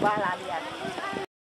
Bye.